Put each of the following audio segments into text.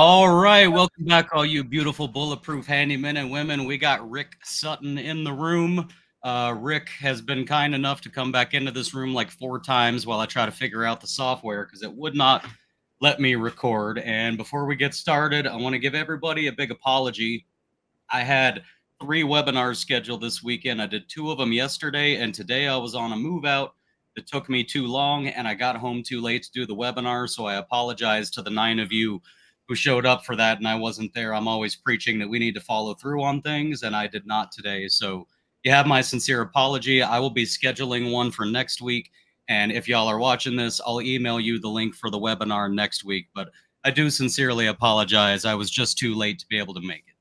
All right, welcome back, all you beautiful, bulletproof handymen and women. We got Rick Sutton in the room. Rick has been kind enough to come back into this room like 4 times while I try to figure out the software because it would not let me record. And before we get started, I want to give everybody a big apology. I had 3 webinars scheduled this weekend. I did 2 of them yesterday, and today I was on a move out. It took me too long, and I got home too late to do the webinar, so I apologize to the 9 of you who showed up for that, and I wasn't there. I'm always preaching that we need to follow through on things, and I did not today. So you have my sincere apology. I will be scheduling one for next week, and if y'all are watching this, I'll email you the link for the webinar next week, but I do sincerely apologize. I was just too late to be able to make it.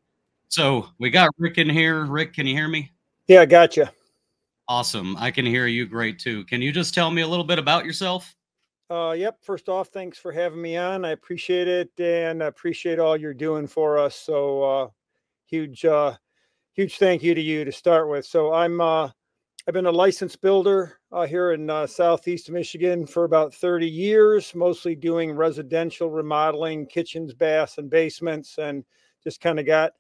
So we got Rick in here. Rick, can you hear me? Yeah, I got you. Awesome. I can hear you great too. Can you just tell me a little bit about yourself? Yep. First off, thanks for having me on. I appreciate it, and I appreciate all you're doing for us. So huge thank you to you to start with. So I've been a licensed builder here in Southeast Michigan for about 30 years, mostly doing residential remodeling, kitchens, baths, and basements, and just kind of got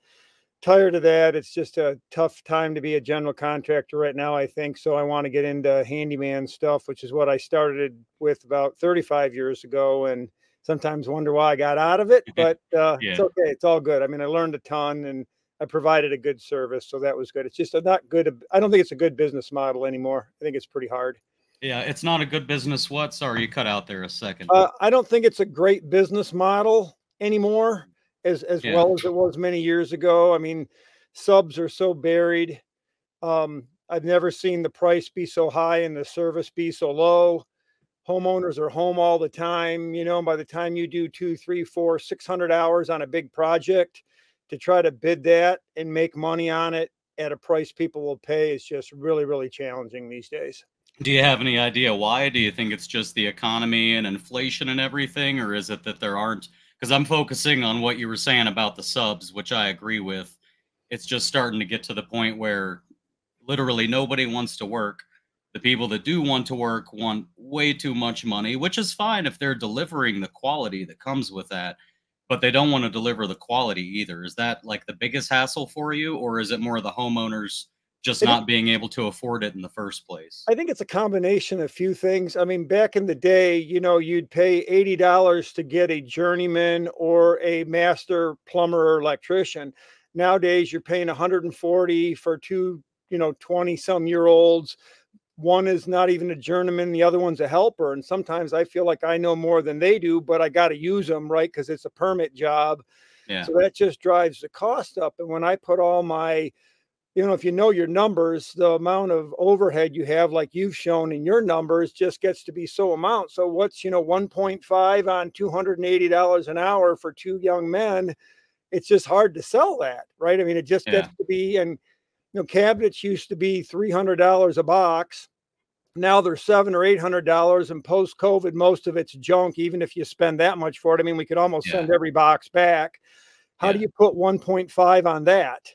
tired of that. It's just a tough time to be a general contractor right now, I think. So I want to get into handyman stuff, which is what I started with about 35 years ago. And sometimes wonder why I got out of it, but yeah. It's okay. It's all good. I mean, I learned a ton and I provided a good service. So that was good. It's just not good. I don't think it's a good business model anymore. I think it's pretty hard. Yeah, it's not a good business. What? Sorry, you cut out there a second. I don't think it's a great business model anymore. As well as it was many years ago. I mean, subs are so buried. I've never seen the price be so high and the service be so low. Homeowners are home all the time, you know, and by the time you do 200, 300, 400, 600 hours on a big project, to try to bid that and make money on it at a price people will pay is just really, really challenging these days. Do you have any idea why? Do you think it's just the economy and inflation and everything, or is it that there aren't? Because I'm focusing on what you were saying about the subs, which I agree with. It's just starting to get to the point where literally nobody wants to work. The people that do want to work want way too much money, which is fine if they're delivering the quality that comes with that, but they don't want to deliver the quality either. Is that like the biggest hassle for you, or is it more the homeowners just not being able to afford it in the first place? I think it's a combination of a few things. I mean, back in the day, you know, you'd pay $80 to get a journeyman or a master plumber or electrician. Nowadays, you're paying $140 for 2, you know, 20-some-year-olds. One is not even a journeyman. The other one's a helper. And sometimes I feel like I know more than they do, but I got to use them, right? Because it's a permit job. Yeah. So that just drives the cost up. And when I put all my... You know, if you know your numbers, the amount of overhead you have, like you've shown in your numbers, just gets to be so amount. So what's, you know, 1.5 on $280 an hour for 2 young men? It's just hard to sell that, right? I mean, it just gets to be, and you know, cabinets used to be $300 a box. Now they're $700 or $800, and post-COVID, most of it's junk, even if you spend that much for it. I mean, we could almost send every box back. How do you put 1.5 on that?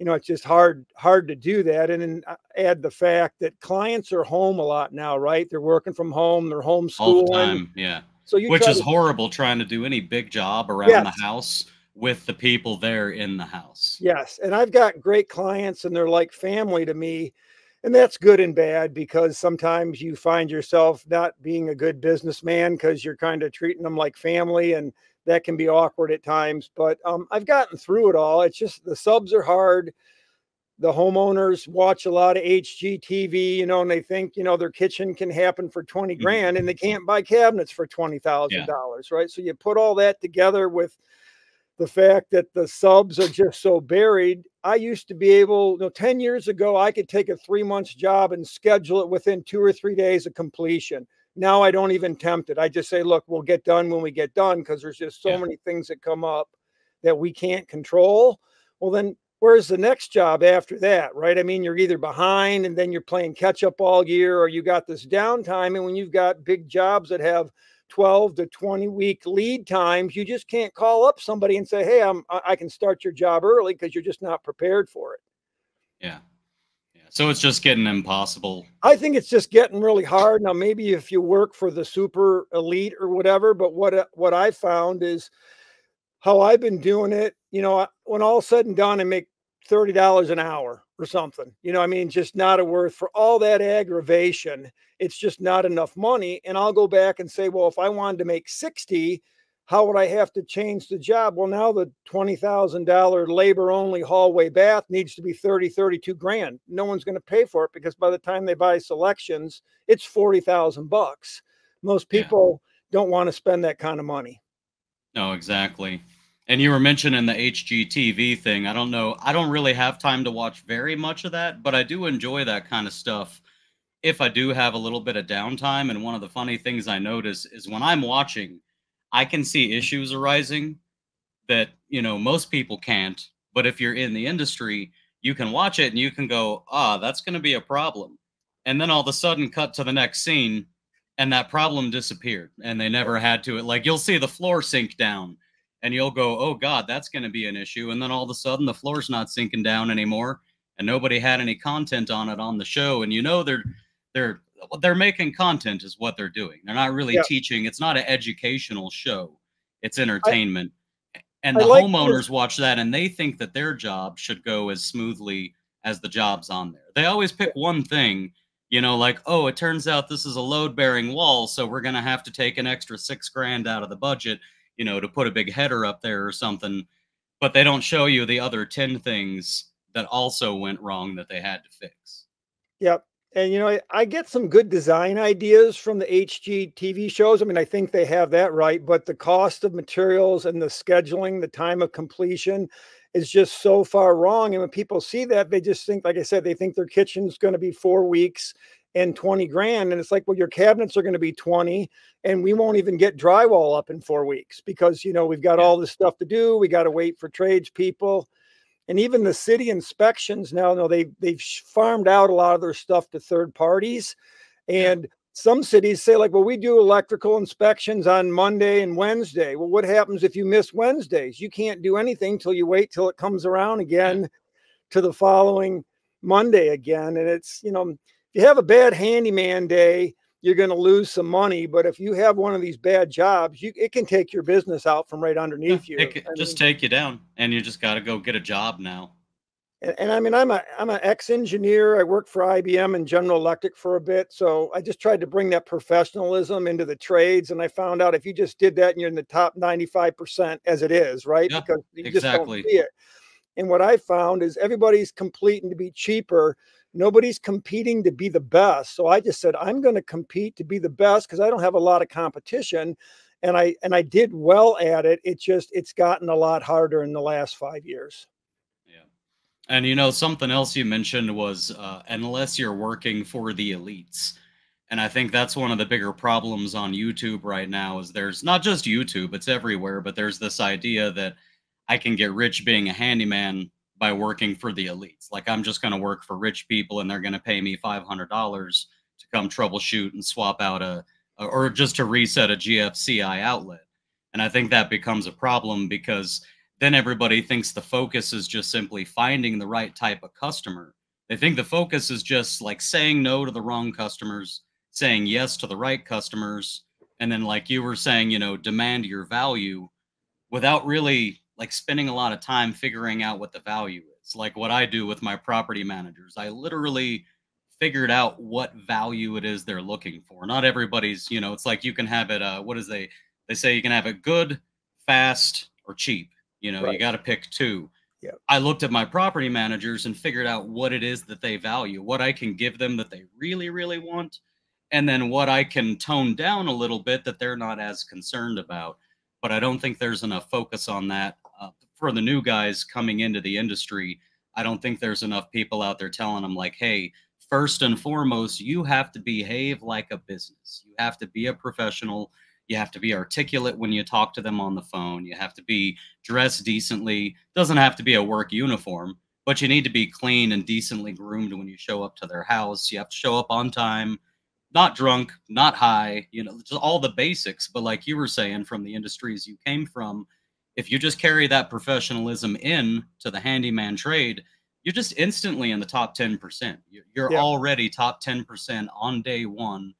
You know, it's just hard to do that. And then add the fact that clients are home a lot now, right? They're working from home, they're homeschooling. All the time, yeah. So you Which is horrible, trying to do any big job around the house with the people there in the house. Yes, and I've got great clients and they're like family to me. And that's good and bad, because sometimes you find yourself not being a good businessman because you're kind of treating them like family, and that can be awkward at times, but I've gotten through it all. It's just the subs are hard. The homeowners watch a lot of HGTV, you know, and they think, you know, their kitchen can happen for 20 grand and they can't buy cabinets for $20,000, right? So you put all that together with the fact that the subs are just so buried. I used to be able, you know, 10 years ago, I could take a 3-month job and schedule it within 2 or 3 days of completion. Now I don't even tempt it. I just say, look, we'll get done when we get done, because there's just so many things that come up that we can't control. Well, then where's the next job after that, right? I mean, you're either behind and then you're playing catch up all year, or you got this downtime. And when you've got big jobs that have 12 to 20 week lead times, you just can't call up somebody and say, hey, I can start your job early, because you're just not prepared for it. Yeah. So it's just getting impossible. I think it's just getting really hard. Now, maybe if you work for the super elite or whatever, but what I found is how I've been doing it, you know, when all said and done, I make $30 an hour or something, you know, I mean, just not a worth for all that aggravation. It's just not enough money. And I'll go back and say, well, if I wanted to make 60, how would I have to change the job? Well, now the $20,000 labor only hallway bath needs to be 30, 32 grand. No one's going to pay for it because by the time they buy selections, it's 40,000 bucks. Most people don't want to spend that kind of money. No, exactly. And you were mentioning the HGTV thing. I don't know. I don't really have time to watch very much of that, but I do enjoy that kind of stuff if I do have a little bit of downtime. And one of the funny things I notice is when I'm watching, I can see issues arising that, you know, most people can't. But if you're in the industry, you can watch it and you can go, ah, that's going to be a problem. And then all of a sudden cut to the next scene and that problem disappeared and they never had to. Like you'll see the floor sink down and you'll go, oh, God, that's going to be an issue. And then all of a sudden the floor's not sinking down anymore and nobody had any content on it on the show. And, you know, they're making content is what they're doing. They're not really teaching. It's not an educational show. It's entertainment. And the homeowners watch that and they think that their job should go as smoothly as the jobs on there. They always pick one thing, you know, like, oh, it turns out this is a load bearing wall. So we're going to have to take an extra $6 grand out of the budget, you know, to put a big header up there or something. But they don't show you the other 10 things that also went wrong that they had to fix. Yep. And, you know, I get some good design ideas from the HGTV shows. I mean, I think they have that right, but the cost of materials and the scheduling, the time of completion is just so far wrong. And when people see that, they just think, like I said, they think their kitchen's going to be 4 weeks and 20 grand. And it's like, well, your cabinets are going to be 20 and we won't even get drywall up in 4 weeks because, you know, we've got all this stuff to do. We got to wait for tradespeople. And even the city inspections now, no, they've farmed out a lot of their stuff to third parties. And some cities say like, well, we do electrical inspections on Monday and Wednesday. Well, what happens if you miss Wednesdays? You can't do anything till you wait till it comes around again to the following Monday again. And it's, you know, if you have a bad handyman day, you're going to lose some money. But if you have one of these bad jobs, it can take your business out from right underneath you. It can just take you down and you just got to go get a job now. And I mean, I'm an ex-engineer. I worked for IBM and General Electric for a bit. So I just tried to bring that professionalism into the trades. And I found out if you just did that and you're in the top 95% as it is, right? Yep, because you just don't see it. And what I found is everybody's competing to be cheaper. Nobody's competing to be the best. So I just said, I'm going to compete to be the best because I don't have a lot of competition. And I did well at it. It just, it's gotten a lot harder in the last 5 years. Yeah. And you know, something else you mentioned was unless you're working for the elites. And I think that's one of the bigger problems on YouTube right now is there's not just YouTube, it's everywhere, but there's this idea that I can get rich being a handyman by working for the elites. Like I'm just going to work for rich people and they're going to pay me $500 to come troubleshoot and swap out or just to reset a GFCI outlet. And I think that becomes a problem because then everybody thinks the focus is just simply finding the right type of customer. They think the focus is just like saying no to the wrong customers, saying yes to the right customers. And then like you were saying, you know, demand your value without really like spending a lot of time figuring out what the value is. Like what I do with my property managers, I literally figured out what value it is they're looking for. Not everybody's, you know, it's like you can have it, they say you can have it good, fast, or cheap. You know, you got to pick two. Yep. I looked at my property managers and figured out what it is that they value, what I can give them that they really, really want, and then what I can tone down a little bit that they're not as concerned about. But I don't think there's enough focus on that. For the new guys coming into the industry, I don't think there's enough people out there telling them like, hey, first and foremost, you have to behave like a business. You have to be a professional. You have to be articulate when you talk to them on the phone. You have to be dressed decently. Doesn't have to be a work uniform, but you need to be clean and decently groomed when you show up to their house. You have to show up on time. Not drunk, not high, you know, just all the basics. But like you were saying, from the industries you came from, if you just carry that professionalism in to the handyman trade, you're just instantly in the top 10%. You're already top 10% on day one,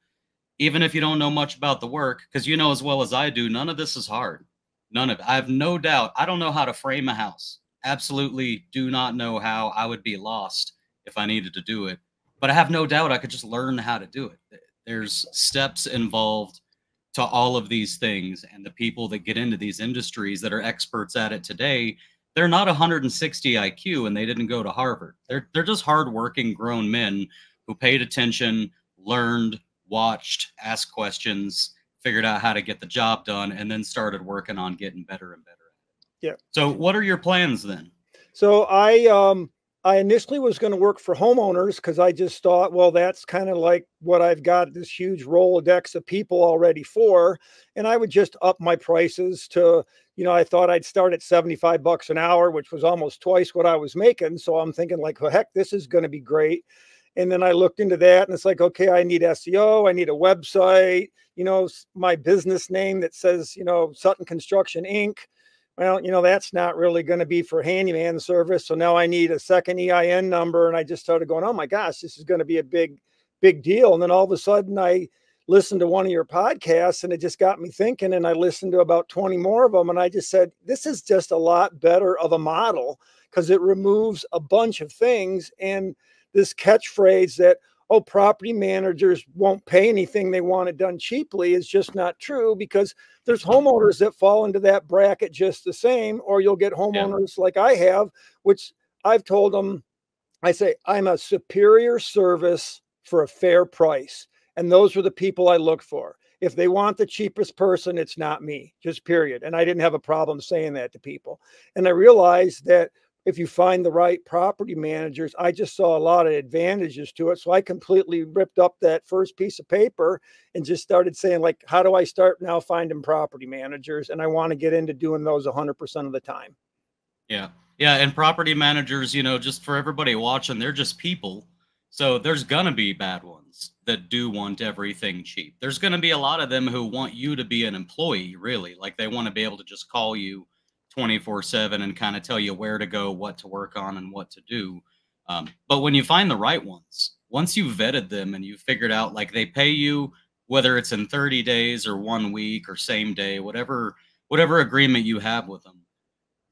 even if you don't know much about the work, because you know as well as I do, none of this is hard. None of it. I have no doubt. I don't know how to frame a house. Absolutely do not know how. I would be lost if I needed to do it. But I have no doubt I could just learn how to do it. There's steps involved to all of these things. And the people that get into these industries that are experts at it today, they're not 160 IQ and they didn't go to Harvard. They're just hardworking grown men who paid attention, learned, watched, asked questions, figured out how to get the job done, and then started working on getting better and better at it. Yeah. So what are your plans then? So I initially was going to work for homeowners because I just thought, well, that's kind of like what I've got this huge Rolodex of people already for. And I would just up my prices to, you know, I thought I'd start at $75 an hour, which was almost twice what I was making. So I'm thinking like, well, heck, this is going to be great. And then I looked into that and it's like, okay, I need SEO. I need a website, you know, my business name that says, you know, Sutton Construction, Inc. Well, you know, that's not really going to be for handyman service. So now I need a second EIN number. And I just started going, oh my gosh, this is going to be a big, big deal. And then all of a sudden I listened to one of your podcasts and it just got me thinking. And I listened to about 20 more of them. And I just said, this is just a lot better of a model because it removes a bunch of things. And this catchphrase that, oh, property managers won't pay anything they want it done cheaply is just not true, because there's homeowners that fall into that bracket just the same, or you'll get homeowners like I have, which I've told them, I say, I'm a superior service for a fair price. And those are the people I look for. If they want the cheapest person, it's not me, just period. And I didn't have a problem saying that to people. And I realized that if you find the right property managers, I just saw a lot of advantages to it. So I completely ripped up that first piece of paper and just started saying, like, how do I start now finding property managers? And I want to get into doing those 100% of the time. Yeah. Yeah. And property managers, you know, just for everybody watching, they're just people. So there's going to be bad ones that do want everything cheap. There's going to be a lot of them who want you to be an employee, really. Like they want to be able to just call you 24/7 and kind of tell you where to go, what to work on, and what to do. But when you find the right ones, once you've vetted them and you've figured out, like, they pay you, whether it's in 30 days or 1 week or same day, whatever agreement you have with them,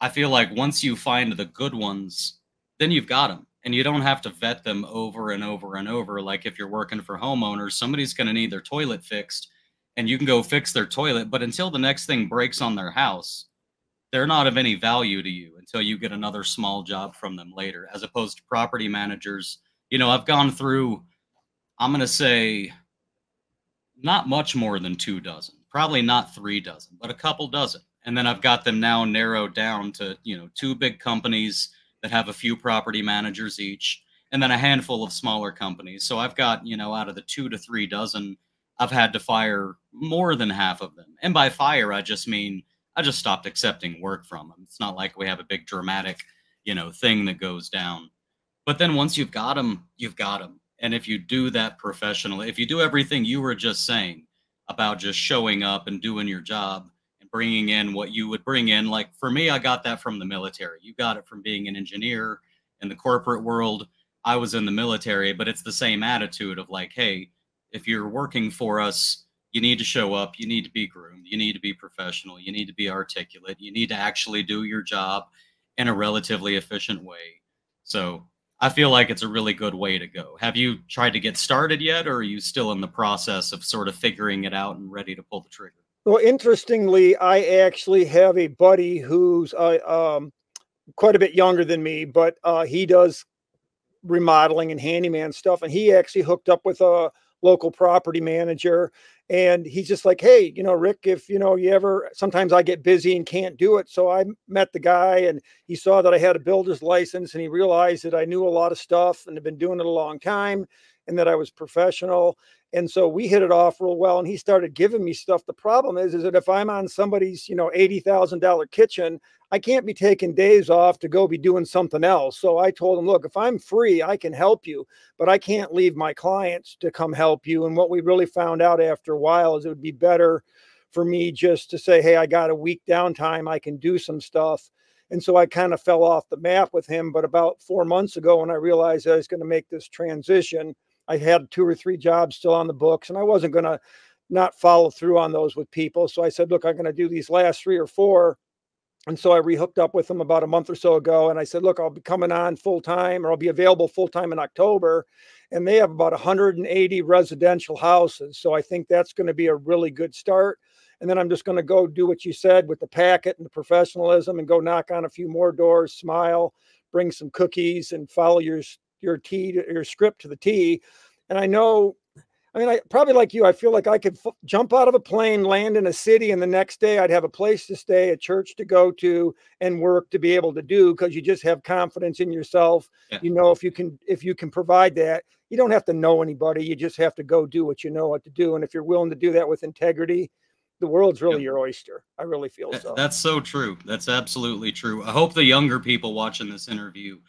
I feel like once you find the good ones, then you've got them. And you don't have to vet them over and over and over. Like if you're working for homeowners, somebody's going to need their toilet fixed and you can go fix their toilet. But until the next thing breaks on their house, they're not of any value to you until you get another small job from them later, as opposed to property managers. You know, I've gone through, I'm going to say not much more than 2 dozen, probably not 3 dozen, but a couple dozen. And then I've got them now narrowed down to, you know, 2 big companies that have a few property managers each, and then a handful of smaller companies. So I've got, you know, out of the 2 to 3 dozen, I've had to fire more than half of them. And by fire, I just mean, I just stopped accepting work from them. It's not like we have a big dramatic, you know, thing that goes down. But then once you've got them, you've got them. And if you do that professionally, if you do everything you were just saying about just showing up and doing your job and bringing in what you would bring in, like for me, I got that from the military. You got it from being an engineer in the corporate world. I was in the military, but it's the same attitude of like, hey, if you're working for us, you need to show up, you need to be groomed, you need to be professional, you need to be articulate, you need to actually do your job in a relatively efficient way. So I feel like it's a really good way to go. Have you tried to get started yet, or are you still in the process of sort of figuring it out and ready to pull the trigger? Well, interestingly, I actually have a buddy who's quite a bit younger than me, but he does remodeling and handyman stuff. And he actually hooked up with a local property manager. And he's just like, hey, you know, Rick, if, you know, you ever, sometimes I get busy and can't do it. So I met the guy and he saw that I had a builder's license and he realized that I knew a lot of stuff and had been doing it a long time and that I was professional. And so we hit it off real well. And he started giving me stuff. The problem is that if I'm on somebody's, you know, $80,000 kitchen, I can't be taking days off to go be doing something else. So I told him, look, if I'm free, I can help you, but I can't leave my clients to come help you. And what we really found out after a while is it would be better for me just to say, hey, I got a week downtime. I can do some stuff. And so I kind of fell off the map with him. But about 4 months ago, when I realized I was going to make this transition, I had 2 or 3 jobs still on the books and I wasn't going to not follow through on those with people. So I said, look, I'm going to do these last 3 or 4. And so I rehooked up with them about a month or so ago. And I said, look, I'll be coming on full time, or I'll be available full time in October. And they have about 180 residential houses. So I think that's going to be a really good start. And then I'm just going to go do what you said with the packet and the professionalism, and go knock on a few more doors, smile, bring some cookies, and follow your script to the T. And I know, I mean, I probably like you, I feel like I could jump out of a plane, land in a city, and the next day I'd have a place to stay, a church to go to, and work to be able to do, because you just have confidence in yourself. Yeah. You know, if you can provide that, you don't have to know anybody. You just have to go do what you know what to do. And if you're willing to do that with integrity, the world's really your oyster. I really feel so. That's so true. That's absolutely true. I hope the younger people watching this interview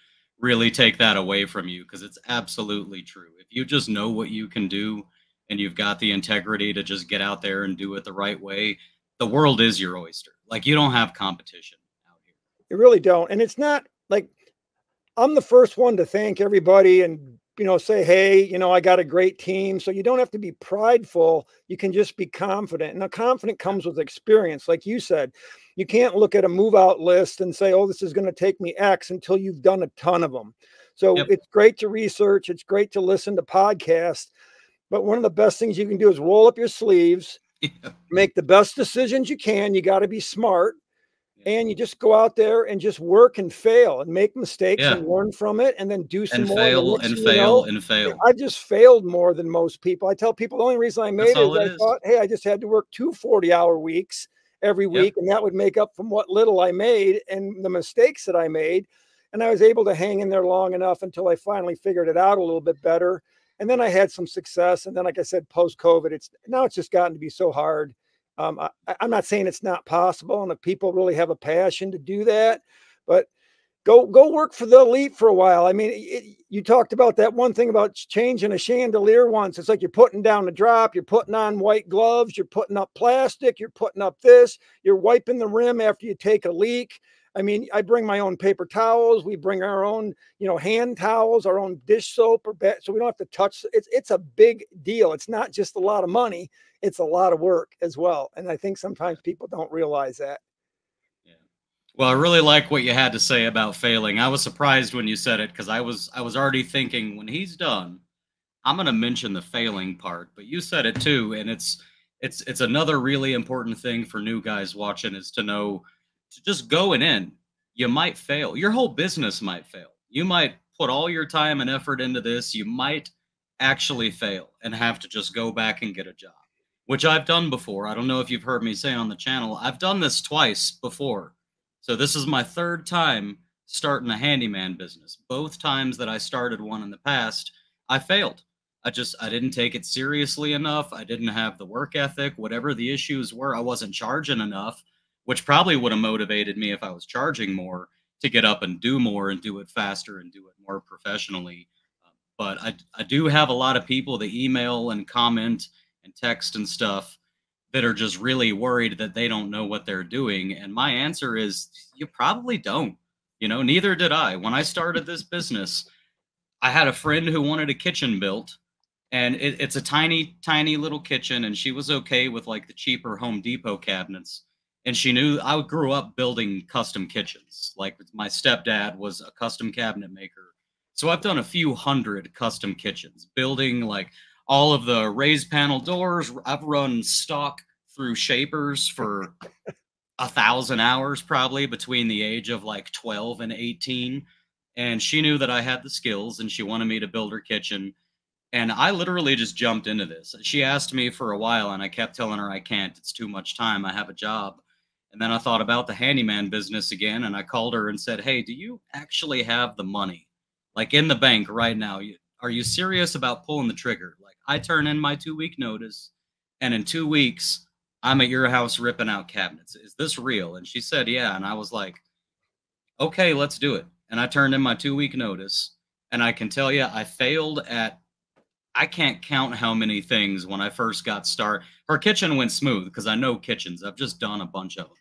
really take that away from you, because it's absolutely true. If you just know what you can do, and you've got the integrity to just get out there and do it the right way, the world is your oyster. Like, you don't have competition out here. You really don't. And it's not like I'm the first one to thank everybody and, you know, say, hey, you know, I got a great team. So you don't have to be prideful. You can just be confident. Now, confident comes with experience. Like you said, you can't look at a move out list and say, oh, this is going to take me X, until you've done a ton of them. So it's great to research. It's great to listen to podcasts. But one of the best things you can do is roll up your sleeves, make the best decisions you can. You got to be smart. And you just go out there and just work and fail and make mistakes and learn from it, and then do some more. And fail. I just failed more than most people. I tell people the only reason I made it is I thought, hey, I just had to work 2 40-hour weeks every week, and that would make up from what little I made and the mistakes that I made. And I was able to hang in there long enough until I finally figured it out a little bit better. And then I had some success. And then, like I said, post-COVID, now it's just gotten to be so hard. I'm not saying it's not possible, and if people really have a passion to do that, but go work for the elite for a while. I mean, you talked about that one thing about changing a chandelier once. It's like you're putting down a drop, you're putting on white gloves, you're putting up plastic, you're putting up this, you're wiping the rim after you take a leak. I mean, I bring my own paper towels. We bring our own, you know, hand towels, our own dish soap, so we don't have to touch. It's a big deal. It's not just a lot of money. It's a lot of work as well. And I think sometimes people don't realize that. Yeah. Well, I really like what you had to say about failing. I was surprised when you said it, because I was already thinking, when he's done, I'm going to mention the failing part. But you said it too, and it's another really important thing for new guys watching, is to know. Just going in, you might fail. Your whole business might fail. You might put all your time and effort into this. You might actually fail and have to just go back and get a job, which I've done before. I don't know if you've heard me say on the channel, I've done this twice before. So this is my third time starting a handyman business. Both times that I started one in the past, I failed. I didn't take it seriously enough. I didn't have the work ethic, whatever the issues were. I wasn't charging enough, which probably would have motivated me if I was charging more to get up and do more and do it faster and do it more professionally. But I do have a lot of people that email and comment and text and stuff that are just really worried that they don't know what they're doing. And my answer is, you probably don't. You know, neither did I. When I started this business, I had a friend who wanted a kitchen built, and it's a tiny, tiny little kitchen. And she was okay with like the cheaper Home Depot cabinets. And she knew I grew up building custom kitchens. Like, my stepdad was a custom cabinet maker. So I've done a few hundred custom kitchens, building like all of the raised panel doors. I've run stock through shapers for 1,000 hours, probably between the age of like 12 and 18. And she knew that I had the skills, and she wanted me to build her kitchen. And I literally just jumped into this. She asked me for a while, and I kept telling her I can't. It's too much time. I have a job. And then I thought about the handyman business again, and I called her and said, hey, do you actually have the money? Like, in the bank right now, are you serious about pulling the trigger? Like, I turn in my 2-week notice, and in 2 weeks, I'm at your house ripping out cabinets. Is this real? And she said, yeah. And I was like, okay, let's do it. And I turned in my 2-week notice, and I can tell you, I failed at, I can't count how many things when I first got started. Her kitchen went smooth, because I know kitchens. I've just done a bunch of them.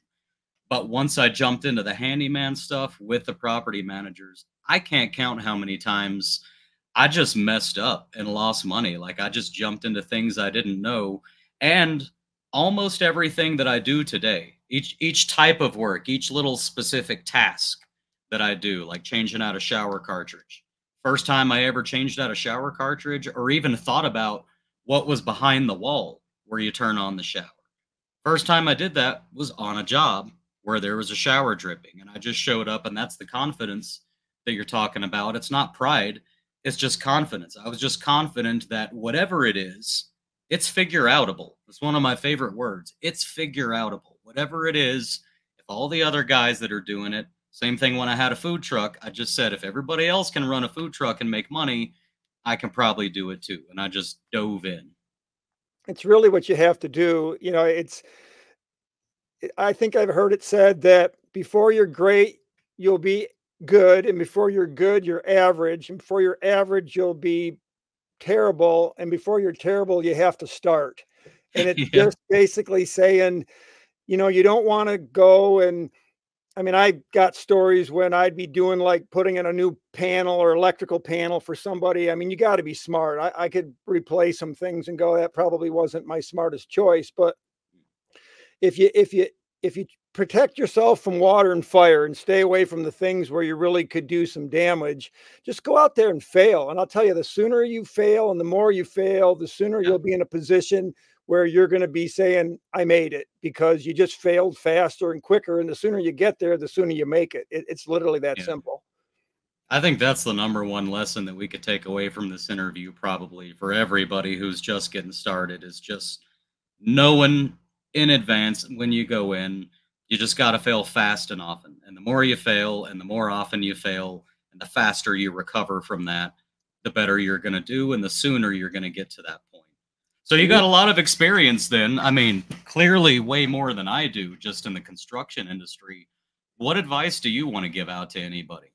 But once I jumped into the handyman stuff with the property managers, I can't count how many times I just messed up and lost money. Like, I just jumped into things I didn't know. And almost everything that I do today, each type of work, each little specific task that I do, like changing out a shower cartridge. First time I ever changed out a shower cartridge or even thought about what was behind the wall where you turn on the shower. First time I did that was on a job where there was a shower dripping and I just showed up, and that's the confidence that you're talking about. It's not pride, it's just confidence. I was just confident that whatever it is, it's figure outable. It's one of my favorite words. It's figure outable. Whatever it is, if all the other guys that are doing it, same thing when I had a food truck, I just said, if everybody else can run a food truck and make money, I can probably do it too. And I just dove in. It's really what you have to do. You know, I think I've heard it said that before you're great, you'll be good. And before you're good, you're average. And before you're average, you'll be terrible. And before you're terrible, you have to start. And it's just basically saying, you know, you don't want to go and, I mean, I got stories when I'd be doing like putting in a new panel or electrical panel for somebody. I mean, you got to be smart. I could replace some things and go, that probably wasn't my smartest choice. But if you protect yourself from water and fire and stay away from the things where you really could do some damage, just go out there and fail. And I'll tell you, the sooner you fail and the more you fail, the sooner you'll be in a position where you're going to be saying, I made it, because you just failed faster and quicker. And the sooner you get there, the sooner you make it. It's literally that simple. I think that's the number one lesson that we could take away from this interview, probably for everybody who's just getting started, is just knowing in advance when you go in, you just got to fail fast and often. And the more you fail and the more often you fail and the faster you recover from that, the better you're going to do and the sooner you're going to get to that point. So you got a lot of experience then. I mean, clearly way more than I do just in the construction industry. What advice do you want to give out to anybody?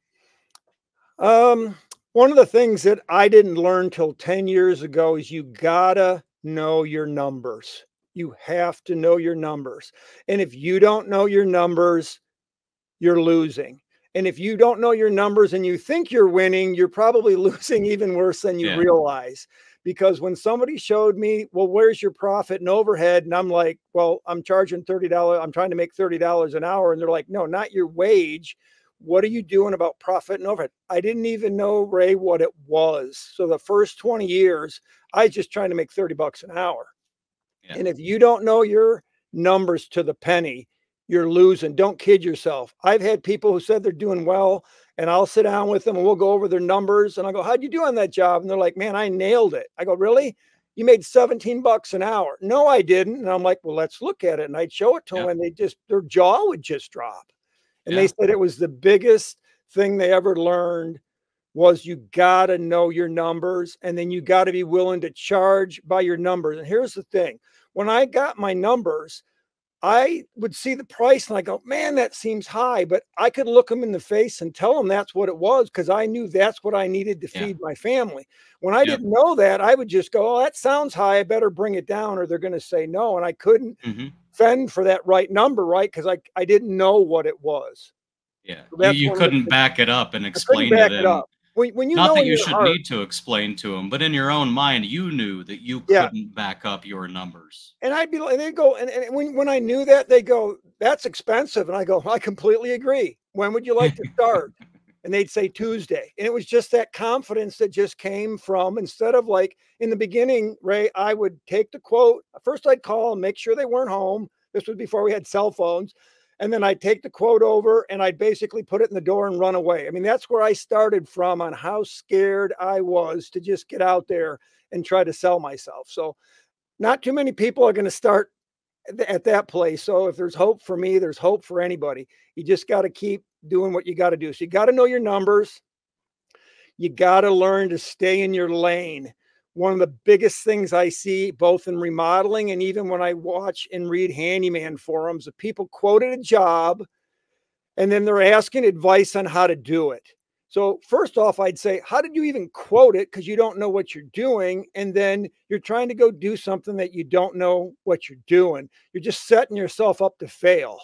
One of the things that I didn't learn till 10 years ago is you gotta know your numbers. You have to know your numbers. And if you don't know your numbers, you're losing. And if you don't know your numbers and you think you're winning, you're probably losing even worse than you realize. Because when somebody showed me, well, where's your profit and overhead? And I'm like, well, I'm charging $30. I'm trying to make $30 an hour. And they're like, no, not your wage. What are you doing about profit and overhead? I didn't even know, Ray, what it was. So the first 20 years, I was just trying to make 30 bucks an hour. Yeah. And if you don't know your numbers to the penny, you're losing. Don't kid yourself. I've had people who said they're doing well, and I'll sit down with them and we'll go over their numbers. And I go, how'd you do on that job? And they're like, man, I nailed it. I go, really? You made 17 bucks an hour. No, I didn't. And I'm like, well, let's look at it. And I'd show it to them, and they just, their jaw would just drop. And they said it was the biggest thing they ever learned was you got to know your numbers, and then you got to be willing to charge by your numbers. And here's the thing. When I got my numbers, I would see the price and I go, man, that seems high, but I could look them in the face and tell them that's what it was, because I knew that's what I needed to feed my family. When I didn't know that, I would just go, oh, that sounds high. I better bring it down or they're going to say no. And I couldn't fend for that right number, right? Because I didn't know what it was. Yeah. So you couldn't back it up and explain to them. When you not that you should need to explain to them, but in your own mind, you knew that you couldn't back up your numbers. And I'd be like, they go, and when I knew that, they go, that's expensive. And I go, I completely agree. When would you like to start? And they'd say Tuesday. And it was just that confidence that just came from, instead of like in the beginning, Ray, I would take the quote. First I'd call and make sure they weren't home. This was before we had cell phones. And then I'd take the quote over and I'd basically put it in the door and run away. I mean, that's where I started from on how scared I was to just get out there and try to sell myself. So not too many people are going to start at that place. So if there's hope for me, there's hope for anybody. You just got to keep doing what you got to do. So you got to know your numbers. You got to learn to stay in your lane. One of the biggest things I see both in remodeling and even when I watch and read handyman forums, the people quoted a job and then they're asking advice on how to do it. So first off, I'd say, how did you even quote it? Because you don't know what you're doing. And then you're trying to go do something that you don't know what you're doing. You're just setting yourself up to fail.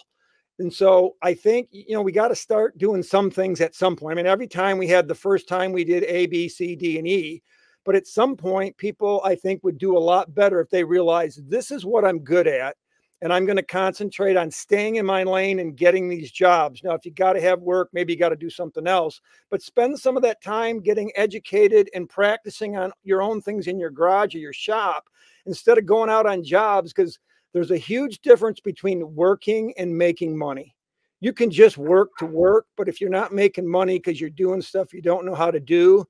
And so I think, you know, we got to start doing some things at some point. I mean, every time we had the first time we did A, B, C, D, and E, But at some point, people, I think, would do a lot better if they realize this is what I'm good at, and I'm going to concentrate on staying in my lane and getting these jobs. Now, if you got to have work, maybe you got to do something else, but spend some of that time getting educated and practicing on your own things in your garage or your shop instead of going out on jobs, because there's a huge difference between working and making money. You can just work to work, but if you're not making money because you're doing stuff you don't know how to do,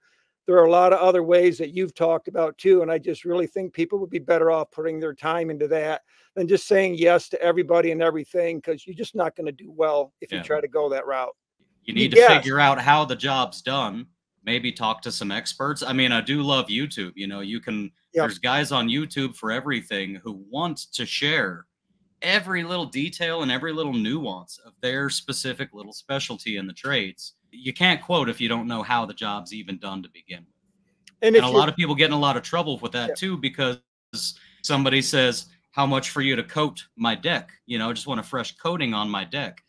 there are a lot of other ways that you've talked about too. And I just really think people would be better off putting their time into that than just saying yes to everybody and everything, because you're just not going to do well if you try to go that route. You need to figure out how the job's done. Maybe talk to some experts. I mean, I do love YouTube. You know, you can, there's guys on YouTube for everything who want to share every little detail and every little nuance of their specific little specialty in the trades. You can't quote if you don't know how the job's even done to begin with. And a lot of people get in a lot of trouble with that too, because somebody says, how much for you to coat my deck? You know, I just want a fresh coating on my deck.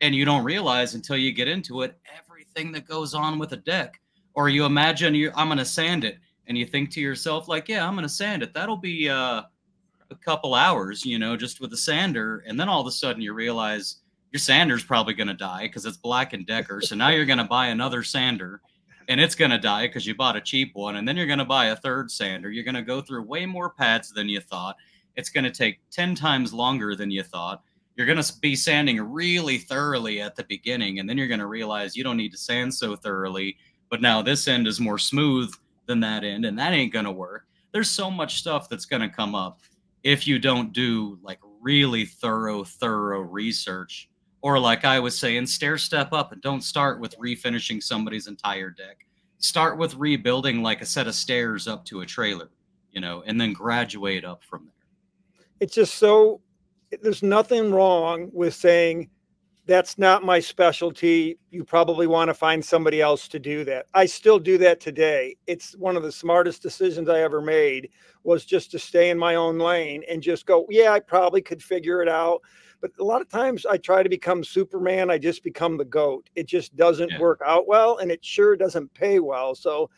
And you don't realize until you get into it, everything that goes on with a deck. Or you imagine, I'm going to sand it. And you think to yourself, like, yeah, I'm going to sand it. That'll be a couple hours, you know, just with a sander. And then all of a sudden you realize your sander's probably going to die because it's Black & Decker. So now you're going to buy another sander and it's going to die because you bought a cheap one. And then you're going to buy a third sander. You're going to go through way more pads than you thought. It's going to take 10 times longer than you thought. You're going to be sanding really thoroughly at the beginning. And then you're going to realize you don't need to sand so thoroughly. But now this end is more smooth than that end, and that ain't going to work. There's so much stuff that's going to come up if you don't do like really thorough research. Or like I was saying, stair-step up and don't start with refinishing somebody's entire deck. Start with rebuilding like a set of stairs up to a trailer, you know, and then graduate up from there. It's just so, there's nothing wrong with saying, that's not my specialty. You probably want to find somebody else to do that. I still do that today. It's one of the smartest decisions I ever made was just to stay in my own lane and just go, yeah, I probably could figure it out. But a lot of times I try to become Superman. I just become the GOAT. It just doesn't work out well, and it sure doesn't pay well. So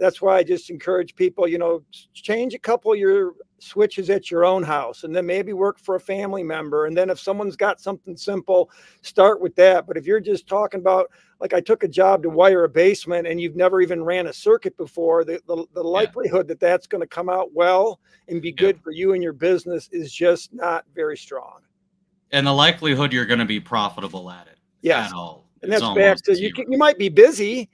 that's why I just encourage people, you know, change a couple of your switches at your own house and then maybe work for a family member. And then if someone's got something simple, start with that. But if you're just talking about, like I took a job to wire a basement and you've never even ran a circuit before, the likelihood that that's going to come out well and be good for you and your business is just not very strong. And the likelihood you're going to be profitable at it at all. And that's back to, you might be busy,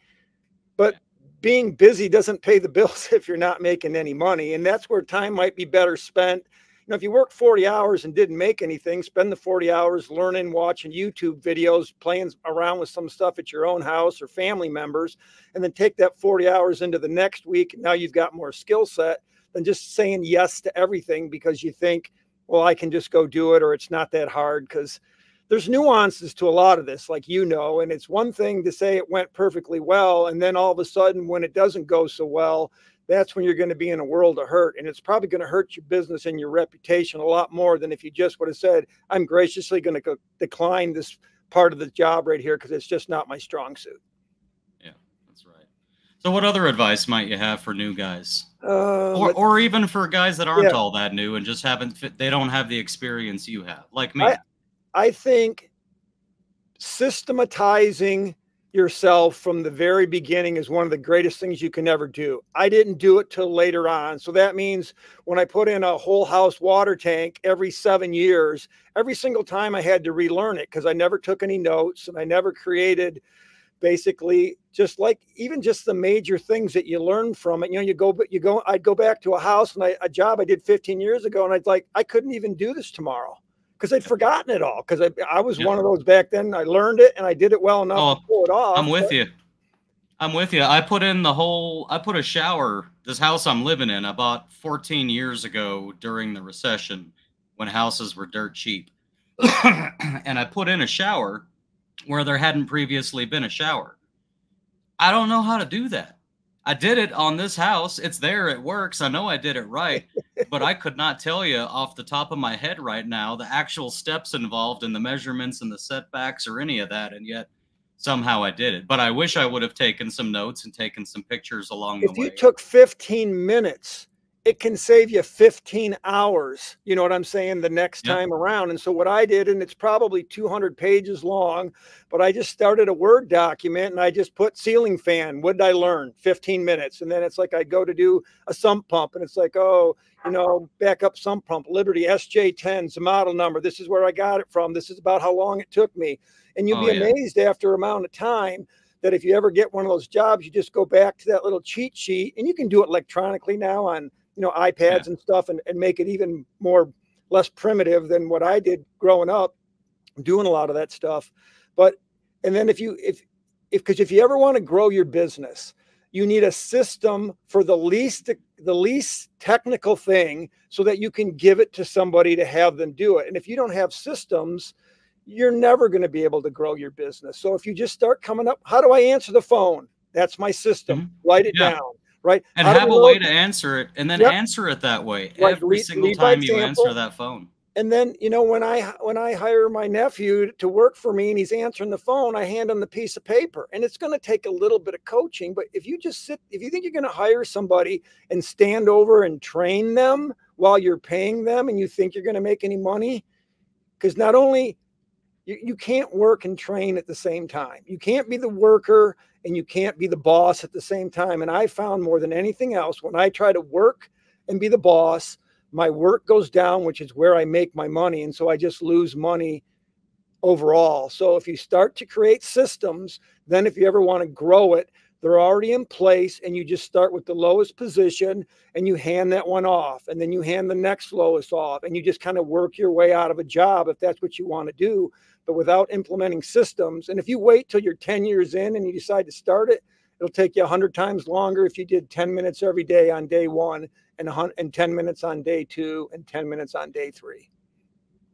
but being busy doesn't pay the bills if you're not making any money. And that's where time might be better spent. You know, if you work 40 hours and didn't make anything, spend the 40 hours learning, watching YouTube videos, playing around with some stuff at your own house or family members, and then take that 40 hours into the next week. Now you've got more skill set than just saying yes to everything because you think, well, I can just go do it, or it's not that hard, because there's nuances to a lot of this, like, you know, and it's one thing to say it went perfectly well. And then all of a sudden when it doesn't go so well, that's when you're going to be in a world of hurt. And it's probably going to hurt your business and your reputation a lot more than if you just would have said, I'm graciously going to go decline this part of the job right here because it's just not my strong suit. Yeah, that's right. So what other advice might you have for new guys or even for guys that aren't all that new and just they don't have the experience you have, like me? I think systematizing yourself from the very beginning is one of the greatest things you can ever do. I didn't do it till later on. So that means when I put in a whole house water tank every 7 years, every single time I had to relearn it because I never took any notes and I never created basically just like even just the major things that you learn from it. You know, I'd go back to a house and a job I did 15 years ago. And I'd like, I couldn't even do this tomorrow, because I'd forgotten it all. Because I was one of those back then. I learned it and I did it well enough to pull it off. I'm with you. I put in the whole, I put a shower, this house I'm living in, I bought 14 years ago during the recession when houses were dirt cheap. And I put in a shower where there hadn't previously been a shower. I don't know how to do that. I did it on this house. It's there. It works. I know I did it right, but I could not tell you off the top of my head right now the actual steps involved and the measurements and the setbacks or any of that. And yet somehow I did it. But I wish I would have taken some notes and taken some pictures along the way. If you took 15 minutes, it can save you 15 hours. You know what I'm saying? The next time around. And so what I did, and it's probably 200 pages long, but I just started a Word document and I just put ceiling fan. What did I learn? 15 minutes. And then it's like, I go to do a sump pump and it's like, oh, you know, back up sump pump, Liberty SJ10's the model number. This is where I got it from. This is about how long it took me. And you'll be amazed after amount of time that if you ever get one of those jobs, you just go back to that little cheat sheet, and you can do it electronically now on, you know, iPads and stuff, and make it even more less primitive than what I did growing up doing a lot of that stuff. But, and then if you, because if you ever want to grow your business, you need a system for the least technical thing so that you can give it to somebody to have them do it. And if you don't have systems, you're never going to be able to grow your business. So if you just start coming up, how do I answer the phone? That's my system. Write it down, right? And have a way to answer it, and then answer it that way every single time you answer that phone. And then, you know, when I hire my nephew to work for me and he's answering the phone, I hand him the piece of paper, and it's going to take a little bit of coaching. But if you just sit, if you think you're going to hire somebody and stand over and train them while you're paying them and you think you're going to make any money, because not only you can't work and train at the same time. You can't be the worker and you can't be the boss at the same time. And I found more than anything else, when I try to work and be the boss, my work goes down, which is where I make my money. And so I just lose money overall. So if you start to create systems, then if you ever want to grow it, they're already in place, and you just start with the lowest position and you hand that one off, and then you hand the next lowest off, and you just kind of work your way out of a job if that's what you want to do, but without implementing systems. And if you wait till you're 10 years in and you decide to start it, it'll take you 100 times longer if you did 10 minutes every day on day one, and 10 minutes on day two, and 10 minutes on day three.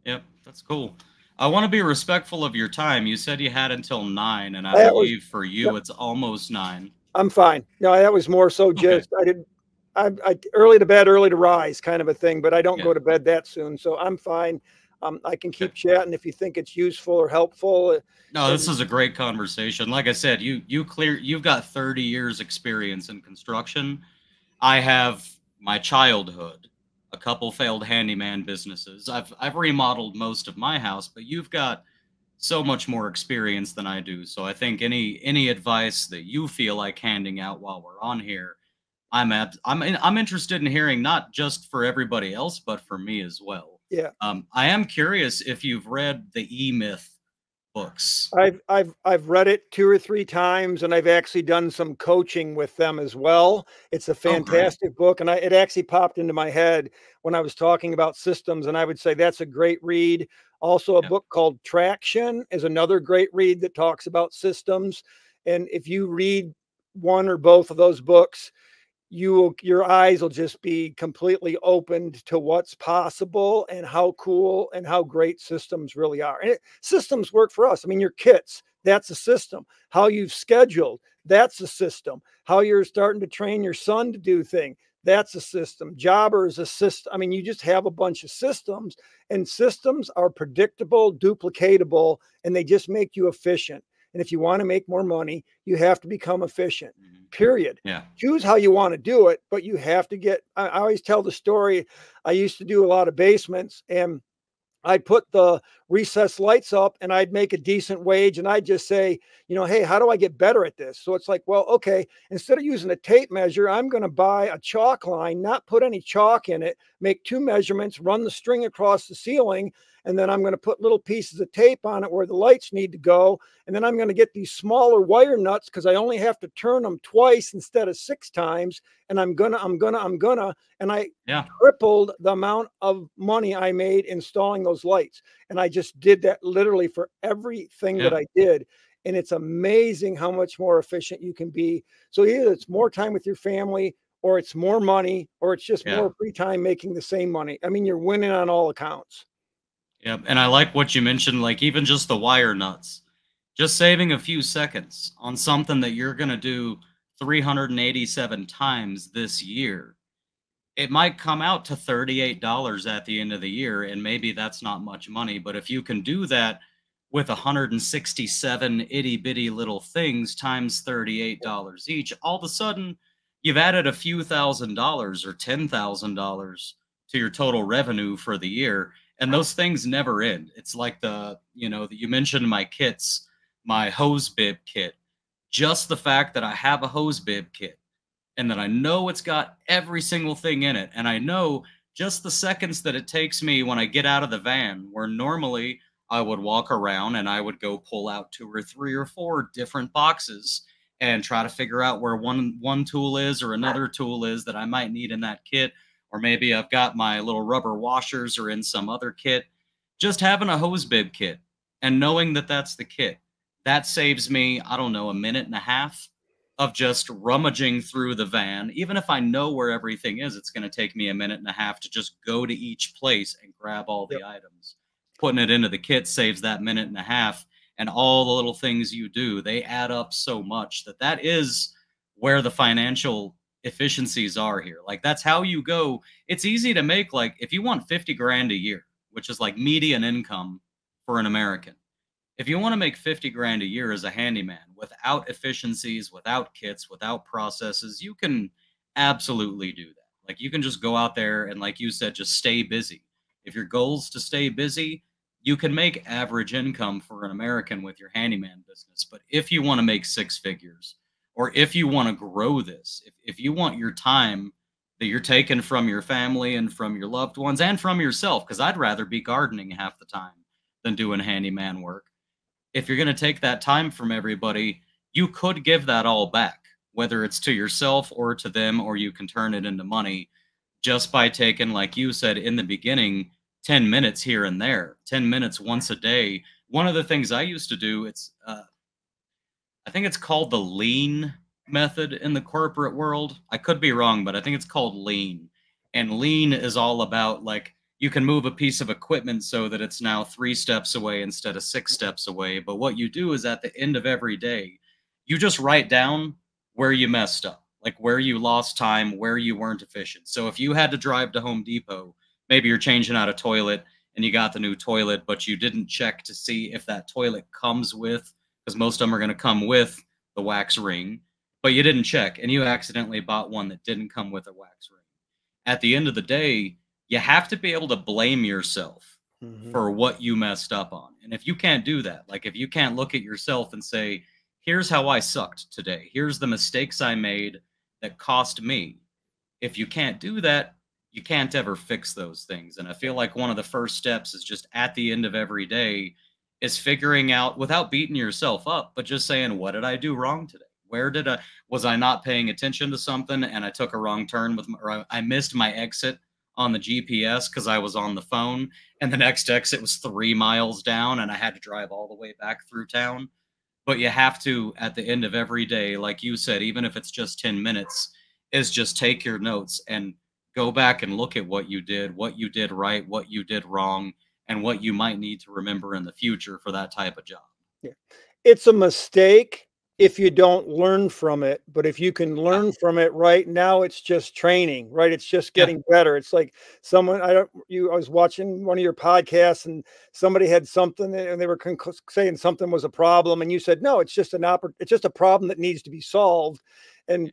Yep, that's cool. I want to be respectful of your time. You said you had until 9, and I believe for you it's almost 9. I'm fine. No, that was more so just I early to bed, early to rise kind of a thing, but I don't go to bed that soon, so I'm fine. I can keep chatting if you think it's useful or helpful. No, this is a great conversation. Like I said, you've got 30 years experience in construction. I have my childhood, a couple failed handyman businesses. I've remodeled most of my house, but you've got so much more experience than I do. So I think any advice that you feel like handing out while we're on here, I'm interested in hearing, not just for everybody else, but for me as well. Yeah. I am curious if you've read the E-Myth books. I've read it 2 or 3 times, and I've actually done some coaching with them as well. It's a fantastic book, and it actually popped into my head when I was talking about systems, and I would say that's a great read. Also, a book called Traction is another great read that talks about systems. And if you read one or both of those books, your eyes will just be completely opened to what's possible and how cool and how great systems really are. And systems work for us. I mean, your kits, that's a system. How you've scheduled, that's a system. How you're starting to train your son to do things, that's a system. Jobber is a system. I mean, you just have a bunch of systems, and systems are predictable, duplicatable, and they just make you efficient. And if you want to make more money, you have to become efficient, period. Yeah. Choose how you want to do it, but you have to get, I always tell the story. I used to do a lot of basements, and I'd put the recessed lights up and I'd make a decent wage. And I'd just say, you know, hey, how do I get better at this? So it's like, well, okay, instead of using a tape measure, I'm going to buy a chalk line, not put any chalk in it, make 2 measurements, run the string across the ceiling. And then I'm going to put little pieces of tape on it where the lights need to go. And then I'm going to get these smaller wire nuts, because I only have to turn them twice instead of 6 times. And I'm gonna. And I tripled the amount of money I made installing those lights. And I just did that literally for everything that I did. And it's amazing how much more efficient you can be. So either it's more time with your family, or it's more money, or it's just more free time making the same money. I mean, you're winning on all accounts. Yeah, and I like what you mentioned, like even just the wire nuts, just saving a few seconds on something that you're going to do 387 times this year. It might come out to $38 at the end of the year, and maybe that's not much money, but if you can do that with 167 itty bitty little things times $38 each, all of a sudden you've added a few $1,000 or $10,000 to your total revenue for the year. And those things never end. It's like the, you know, you mentioned my kits, my hose bib kit. Just the fact that I have a hose bib kit and that I know it's got every single thing in it. And I know just the seconds that it takes me when I get out of the van, where normally I would walk around and I would go pull out 2 or 3 or 4 different boxes and try to figure out where one tool is or another tool is that I might need in that kit. Or maybe I've got my little rubber washers or in some other kit. Just having a hose bib kit and knowing that that's the kit, that saves me, I don't know, a minute and a half of just rummaging through the van. Even if I know where everything is, it's going to take me a minute and a half to just go to each place and grab all the items. Putting it into the kit saves that minute and a half, and all the little things you do, they add up so much that that is where the financial efficiencies are here. Like, that's how you go. It's easy to make, like, if you want 50 grand a year, which is like median income for an American. If you want to make 50 grand a year as a handyman without efficiencies, without kits, without processes, you can absolutely do that. Like, you can just go out there and, like you said, just stay busy. If your goal's to stay busy, you can make average income for an American with your handyman business. But if you want to make 6 figures, or if you want to grow this, if you want your time that you're taking from your family and from your loved ones and from yourself, because I'd rather be gardening half the time than doing handyman work. If you're going to take that time from everybody, you could give that all back, whether it's to yourself or to them, or you can turn it into money just by taking, like you said in the beginning, 10 minutes here and there, 10 minutes once a day. One of the things I used to do, it's I think it's called the lean method in the corporate world. I could be wrong, but I think it's called lean. And lean is all about, like, you can move a piece of equipment so that it's now 3 steps away instead of 6 steps away. But what you do is at the end of every day, you just write down where you messed up, like where you lost time, where you weren't efficient. So if you had to drive to Home Depot, maybe you're changing out a toilet and you got the new toilet, but you didn't check to see if that toilet comes with, because most of them are going to come with the wax ring, but you didn't check and you accidentally bought one that didn't come with a wax ring. At the end of the day, you have to be able to blame yourself for what you messed up on. And if you can't do that, like if you can't look at yourself and say, here's how I sucked today, here's the mistakes I made that cost me. If you can't do that, you can't ever fix those things. And I feel like one of the first steps is just at the end of every day is figuring out, without beating yourself up, but just saying, what did I do wrong today? Where did I, was I not paying attention to something and I took a wrong turn with, or I missed my exit on the GPS because I was on the phone and the next exit was 3 miles down and I had to drive all the way back through town. But you have to, at the end of every day, like you said, even if it's just 10 minutes, is just take your notes and go back and look at what you did right, what you did wrong, and what you might need to remember in the future for that type of job. Yeah. It's a mistake if you don't learn from it, but if you can learn from it right now, it's just training, right? It's just getting better. It's like someone, I was watching one of your podcasts and somebody had something and they were saying something was a problem. And you said, no, it's just it's just a problem that needs to be solved. And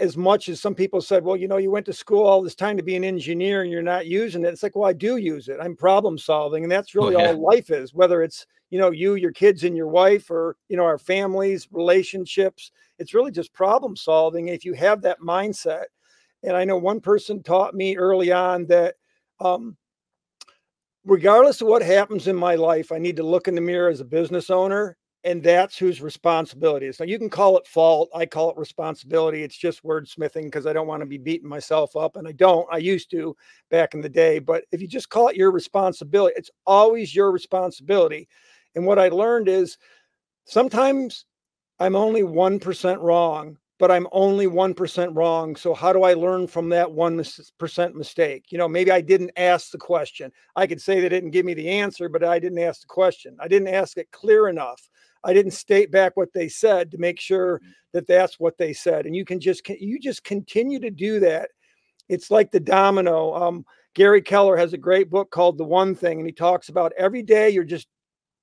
as much as some people said, well, you know, you went to school all this time to be an engineer and you're not using it. It's like, well, I do use it. I'm problem solving. And that's really all life is, whether it's, you know, you, your kids and your wife, or, you know, our families, relationships. It's really just problem solving. If you have that mindset. And I know one person taught me early on that, regardless of what happens in my life, I need to look in the mirror as a business owner. And that's whose responsibility is. Now, you can call it fault. I call it responsibility. It's just wordsmithing because I don't want to be beating myself up. And I don't. I used to back in the day. But if you just call it your responsibility, it's always your responsibility. And what I learned is sometimes I'm only 1% wrong, but I'm only 1% wrong. So how do I learn from that 1% mistake? You know, maybe I didn't ask the question. I could say they didn't give me the answer, but I didn't ask the question. I didn't ask it clear enough. I didn't state back what they said to make sure that that's what they said. And you can just, continue to do that. It's like the domino. Gary Keller has a great book called The One Thing. And he talks about every day you're just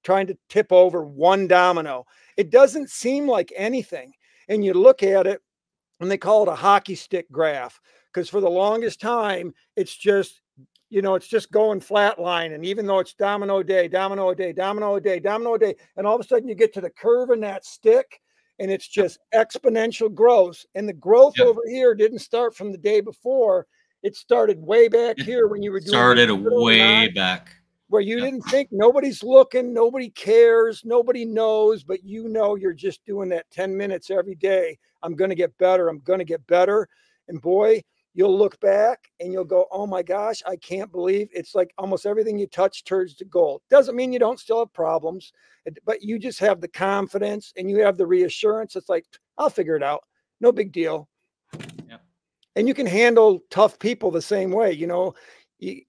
trying to tip over one domino. It doesn't seem like anything. And you look at it, and they call it a hockey stick graph, because for the longest time, it's just, you know, it's just going flatline. And even though it's domino day, domino day, domino day, domino day, and all of a sudden you get to the curve in that stick, and it's just exponential growth. And the growth over here didn't start from the day before. It started way back here when you were doing started way back where you didn't think, nobody's looking, nobody cares, nobody knows, but you know, you're just doing that 10 minutes every day. I'm going to get better. I'm going to get better. And boy, you'll look back and you'll go, oh my gosh, I can't believe it's like almost everything you touch turns to gold. Doesn't mean you don't still have problems, but you just have the confidence and you have the reassurance. It's like, I'll figure it out. No big deal. Yeah. And you can handle tough people the same way. You know,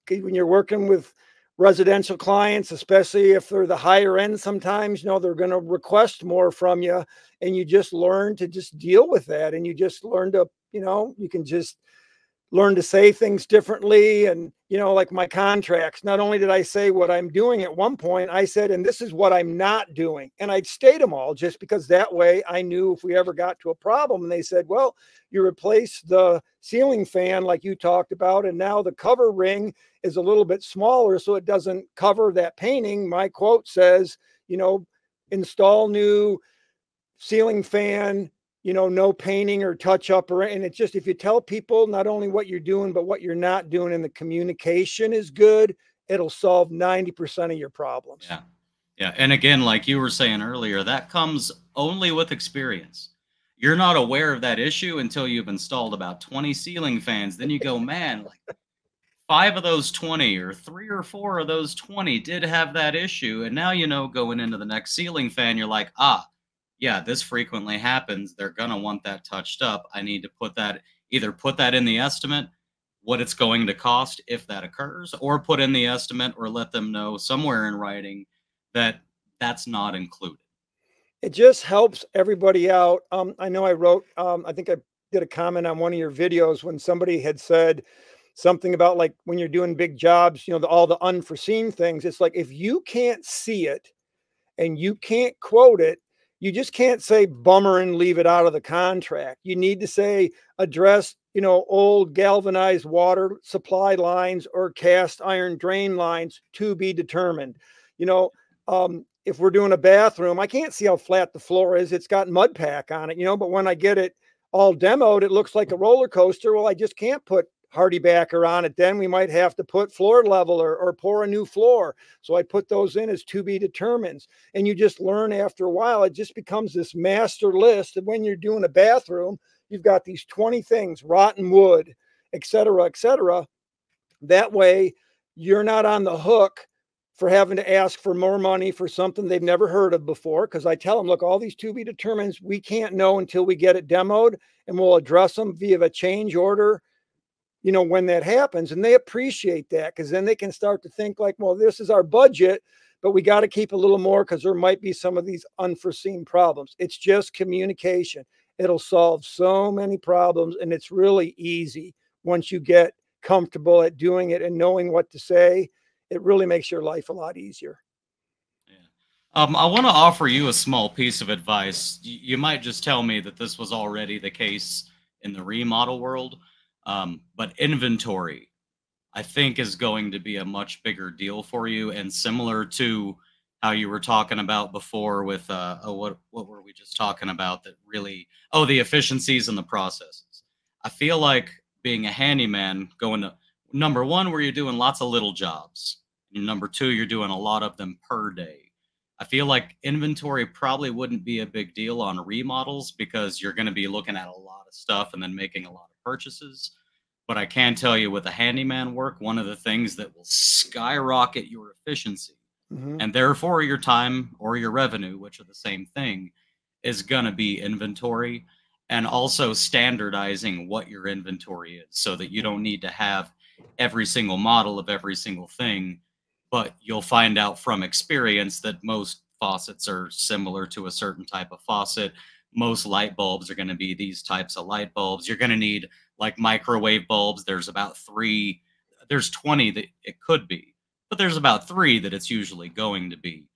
when you're working with residential clients, especially if they're the higher end, sometimes, you know, they're going to request more from you, and you just learn to just deal with that. And you just learn to, you know, you can just learn to say things differently. And, you know, like my contracts, not only did I say what I'm doing at one point, I said, and this is what I'm not doing. And I'd state them all just because that way I knew if we ever got to a problem and they said, well, you replace the ceiling fan like you talked about, and now the cover ring is a little bit smaller, so it doesn't cover that painting. My quote says, you know, install new ceiling fan, you know, no painting or touch up or, and it's just, if you tell people not only what you're doing, but what you're not doing, and the communication is good, it'll solve 90% of your problems. Yeah. Yeah. And again, like you were saying earlier, that comes only with experience. You're not aware of that issue until you've installed about 20 ceiling fans. Then you go, man, like 5 of those 20 or 3 or 4 of those 20 did have that issue. And now, you know, going into the next ceiling fan, you're like, ah, yeah, this frequently happens. They're going to want that touched up. I need to put that, either put that in the estimate, what it's going to cost if that occurs, or put in the estimate or let them know somewhere in writing that that's not included. It just helps everybody out. I know I wrote, I think I did a comment on one of your videos when somebody had said something about, like, when you're doing big jobs, you know, all the unforeseen things. It's like, if you can't see it and you can't quote it, you just can't say bummer and leave it out of the contract. You need to say address, you know, old galvanized water supply lines or cast iron drain lines to be determined. You know, if we're doing a bathroom, I can't see how flat the floor is. It's got mud pack on it, you know, but when I get it all demoed, it looks like a roller coaster. Well, I just can't put Hardybacker on it. Then we might have to put floor level or pour a new floor. So I put those in as to be determined. And you just learn after a while, it just becomes this master list. And when you're doing a bathroom, you've got these 20 things, rotten wood, et cetera, et cetera. That way you're not on the hook for having to ask for more money for something they've never heard of before. Because I tell them, look, all these to be determined, we can't know until we get it demoed, and we'll address them via a change order, you know, when that happens. And they appreciate that, because then they can start to think like, well, this is our budget, but we got to keep a little more because there might be some of these unforeseen problems. It's just communication. It'll solve so many problems. And it's really easy once you get comfortable at doing it and knowing what to say. It really makes your life a lot easier. Yeah. I want to offer you a small piece of advice. You might just tell me that this was already the case in the remodel world, but inventory, I think, is going to be a much bigger deal for you. And similar to how you were talking about before with, what were we just talking about that really, oh, the efficiencies and the processes. I feel like being a handyman, going to number 1, where you're doing lots of little jobs. And number 2, you're doing a lot of them per day. I feel like inventory probably wouldn't be a big deal on remodels, because you're going to be looking at a lot of stuff and then making a lot of purchases. But I can tell you, with the handyman work, one of the things that will skyrocket your efficiency and therefore your time or your revenue, which are the same thing, is going to be inventory, and also standardizing what your inventory is so that you don't need to have every single model of every single thing. But you'll find out from experience that most faucets are similar to a certain type of faucet. Most light bulbs are going to be these types of light bulbs. You're going to need, like, microwave bulbs. There's about 3, there's 20 that it could be, but there's about 3 that it's usually going to be.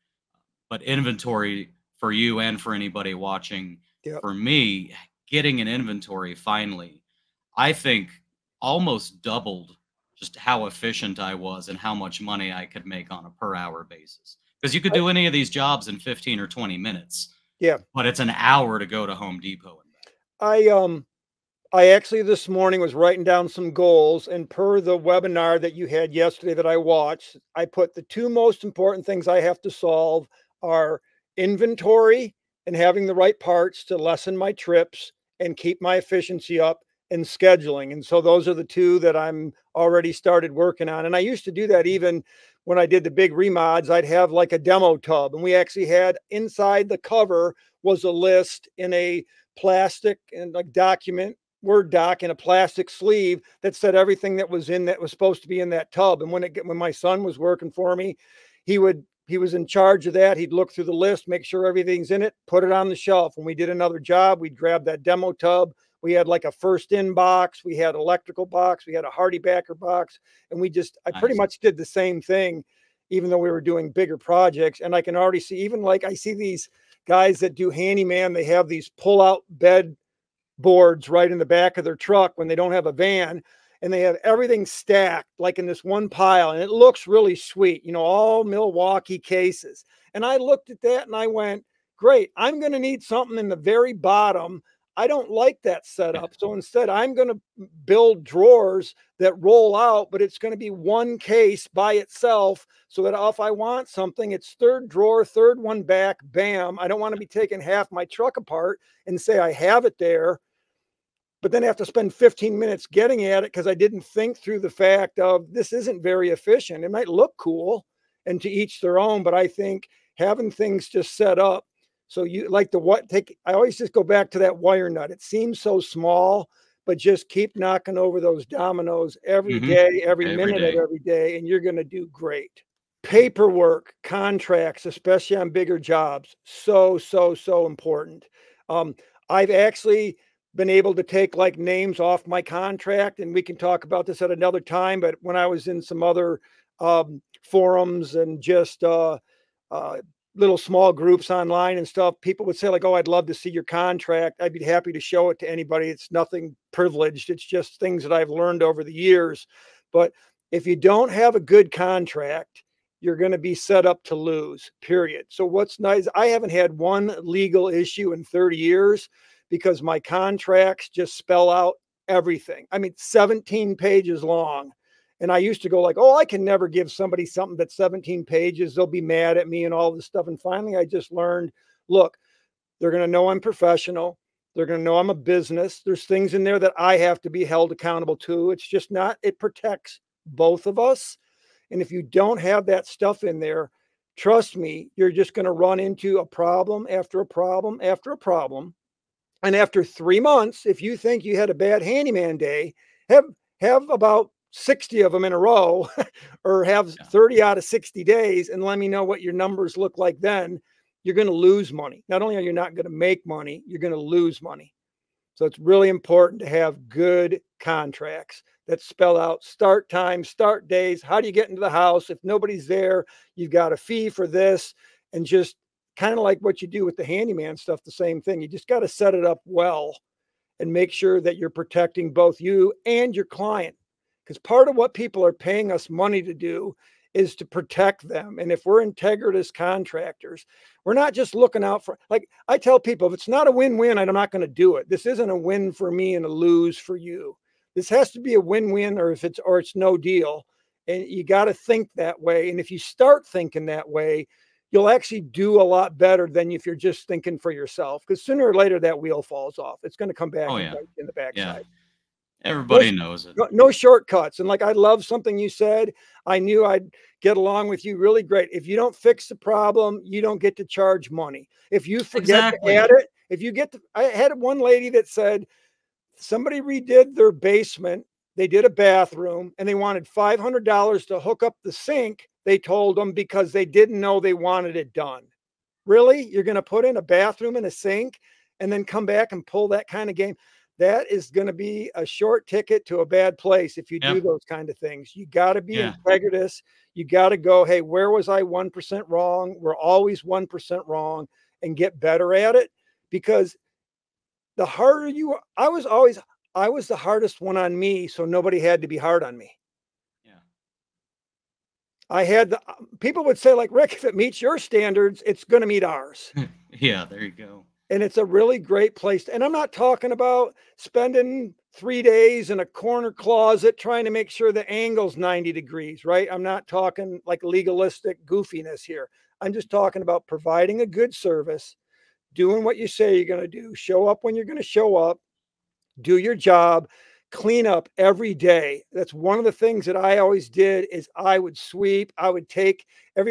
But inventory for you and for anybody watching, yep. For me, getting an inventory finally, I think almost doubled just how efficient I was and how much money I could make on a per hour basis. Because you could do any of these jobs in 15 or 20 minutes. Yeah. But it's an hour to go to Home Depot. And back. I actually this morning was writing down some goals, and per the webinar that you had yesterday that I watched, I put the two most important things I have to solve are inventory and having the right parts to lessen my trips and keep my efficiency up, and scheduling. And so those are the two that I'm already started working on. And I used to do that even when I did the big remods. I'd have like a demo tub, and we actually had inside the cover was a list in a plastic and like document, Word doc, in a plastic sleeve that said everything that was in, that was supposed to be in that tub. And when my son was working for me, he was in charge of that. He'd look through the list, make sure everything's in it, put it on the shelf. When we did another job, we'd grab that demo tub. We had like a first in box. We had electrical box. We had a hardy backer box. And we just, I pretty much did the same thing, even though we were doing bigger projects. And I can already see, even like I see these guys that do handyman, they have these pull out bed boards right in the back of their truck when they don't have a van, and they have everything stacked like in this one pile, and it looks really sweet, you know, all Milwaukee cases. And I looked at that and I went, great, I'm going to need something in the very bottom. I don't like that setup. So instead I'm going to build drawers that roll out, but it's going to be one case by itself, so that if I want something, it's third drawer, third one back, bam. I don't want to be taking half my truck apart and say I have it there, but then I have to spend 15 minutes getting at it because I didn't think through the fact of this isn't very efficient. It might look cool, and to each their own, but I think having things just set up. So you like the what take, I always just go back to that wire nut. It seems so small, but just keep knocking over those dominoes every day, every minute of every day, and you're going to do great. Paperwork, contracts, especially on bigger jobs. So, so, so important. I've actually been able to take like names off my contract, and we can talk about this at another time. But when I was in some other forums and just, little small groups online and stuff, people would say like, oh, I'd love to see your contract. I'd be happy to show it to anybody. It's nothing privileged. It's just things that I've learned over the years. But if you don't have a good contract, you're going to be set up to lose, period. So what's nice, I haven't had one legal issue in 30 years because my contracts just spell out everything. I mean, 17 pages long. And I used to go like, oh, I can never give somebody something that's 17 pages. They'll be mad at me and all this stuff. And finally, I just learned, look, they're going to know I'm professional. They're going to know I'm a business. There's things in there that I have to be held accountable to. It's just not, it protects both of us. And if you don't have that stuff in there, trust me, you're just going to run into a problem after a problem after a problem. And after 3 months, if you think you had a bad handyman day, have about 60 of them in a row or have 30 out of 60 days and let me know what your numbers look like. Then you're going to lose money. Not only are you not going to make money, you're going to lose money. So it's really important to have good contracts that spell out start time, start days. How do you get into the house? If nobody's there, you've got a fee for this, and just kind of like what you do with the handyman stuff, the same thing. You just got to set it up well and make sure that you're protecting both you and your client. Because part of what people are paying us money to do is to protect them. And if we're integritous contractors, we're not just looking out for, like I tell people, if it's not a win-win, I'm not going to do it. This isn't a win for me and a lose for you. This has to be a win-win, or it's no deal. And you got to think that way. And if you start thinking that way, you'll actually do a lot better than if you're just thinking for yourself. Because sooner or later, that wheel falls off. It's going to come back in the backside. Yeah. Everybody knows it. No shortcuts. And like, I love something you said. I knew I'd get along with you really great. If you don't fix the problem, you don't get to charge money. If you forget to add it, if you get to, I had one lady that said somebody redid their basement. They did a bathroom and they wanted $500 to hook up the sink. They told them because they didn't know they wanted it done. Really? You're going to put in a bathroom and a sink and then come back and pull that kind of game? that is going to be a short ticket to a bad place. If you do those kind of things, you got to be integritous. You got to go, hey, where was I 1% wrong? We're always 1% wrong, and get better at it. Because the harder you are, I was the hardest one on me. So nobody had to be hard on me. Yeah. I had the people would say, like, Rick, if it meets your standards, it's going to meet ours. Yeah. There you go. And it's a really great place. And I'm not talking about spending 3 days in a corner closet trying to make sure the angle's 90 degrees, right? I'm not talking like legalistic goofiness here. I'm just talking about providing a good service, doing what you say you're going to do, show up when you're going to show up, do your job, clean up every day. That's one of the things that I always did is I would sweep. I would take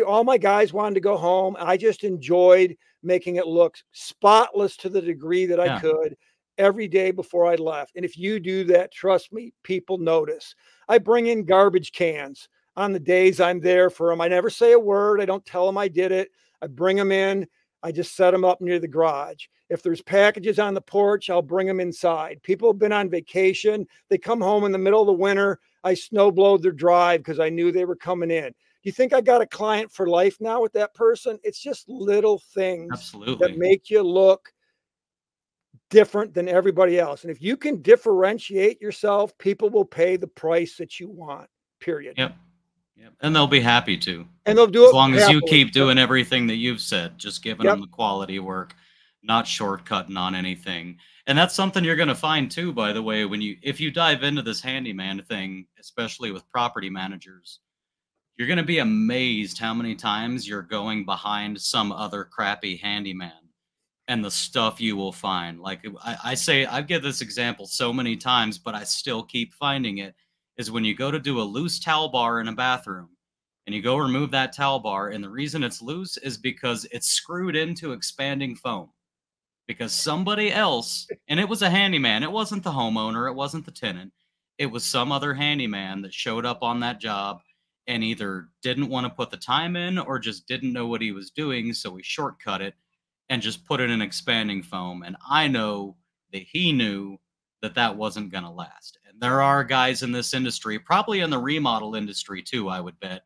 all my guys wanted to go home. I just enjoyed making it look spotless to the degree that I could every day before I left. And if you do that, trust me, people notice. I bring in garbage cans on the days I'm there for them. I never say a word. I don't tell them I did it. I bring them in. I just set them up near the garage. If there's packages on the porch, I'll bring them inside. People have been on vacation. They come home in the middle of the winter. I snowblowed their drive because I knew they were coming in. You think I got a client for life now with that person? It's just little things that make you look different than everybody else. And if you can differentiate yourself, people will pay the price that you want, period. Yep. Yep. And they'll be happy to. And they'll do it as long as you keep doing everything that you've said, just giving them the quality work, not shortcutting on anything. And that's something you're going to find too, by the way, when you, if you dive into this handyman thing, especially with property managers, you're going to be amazed how many times you're going behind some other crappy handyman and the stuff you will find. Like I say, I give this example so many times, but I still keep finding it, is when you go to do a loose towel bar in a bathroom and you go remove that towel bar. And the reason it's loose is because it's screwed into expanding foam because somebody else, and it was a handyman. It wasn't the homeowner. It wasn't the tenant. It was some other handyman that showed up on that job and either didn't want to put the time in or just didn't know what he was doing. So we shortcut it and just put it in expanding foam. And I know that he knew that that wasn't going to last. And there are guys in this industry, probably in the remodel industry too, I would bet,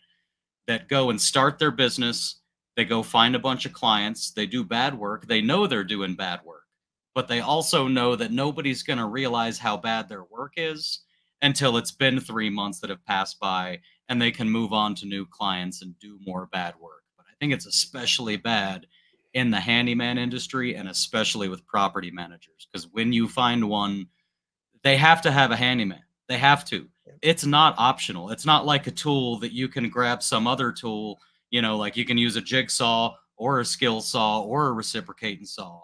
that go and start their business. They go find a bunch of clients. They do bad work. They know they're doing bad work, but they also know that nobody's going to realize how bad their work is until it's been 3 months that have passed by and they can move on to new clients and do more bad work. But I think it's especially bad in the handyman industry and especially with property managers, because when you find one, they have to have a handyman. They have to. It's not optional. It's not like a tool that you can grab some other tool, you know, like you can use a jigsaw or a skill saw or a reciprocating saw.